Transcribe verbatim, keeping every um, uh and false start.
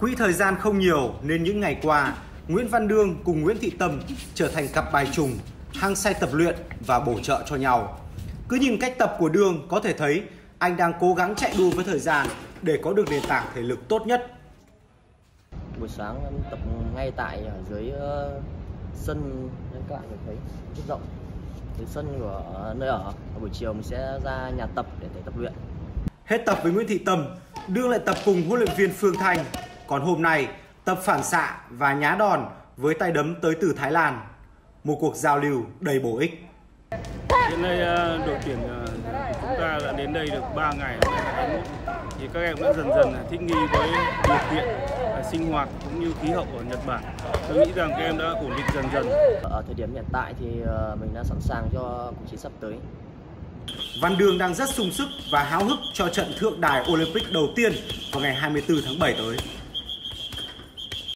Quỹ thời gian không nhiều nên những ngày qua, Nguyễn Văn Đương cùng Nguyễn Thị Tâm trở thành cặp bài trùng, hăng say tập luyện và bổ trợ cho nhau. Cứ nhìn cách tập của Đương có thể thấy anh đang cố gắng chạy đua với thời gian để có được nền tảng thể lực tốt nhất. Buổi sáng em tập ngay tại ở dưới sân, các bạn thấy rất rộng, dưới sân của nơi ở. Buổi chiều mình sẽ ra nhà tập để tập luyện. Hết tập với Nguyễn Thị Tâm, Đương lại tập cùng huấn luyện viên Phương Thanh. Còn hôm nay tập phản xạ và nhá đòn với tay đấm tới từ Thái Lan. Một cuộc giao lưu đầy bổ ích. Đến đây đội tuyển chúng ta đã đến đây được ba ngày, thì các em đã dần dần thích nghi với điều kiện sinh hoạt cũng như khí hậu ở Nhật Bản. Tôi nghĩ rằng các em đã ổn định dần dần. Ở thời điểm hiện tại thì mình đã sẵn sàng cho cuộc chiến sắp tới. Văn Đương đang rất sung sức và háo hức cho trận thượng đài Olympic đầu tiên vào ngày hai mươi tư tháng bảy tới.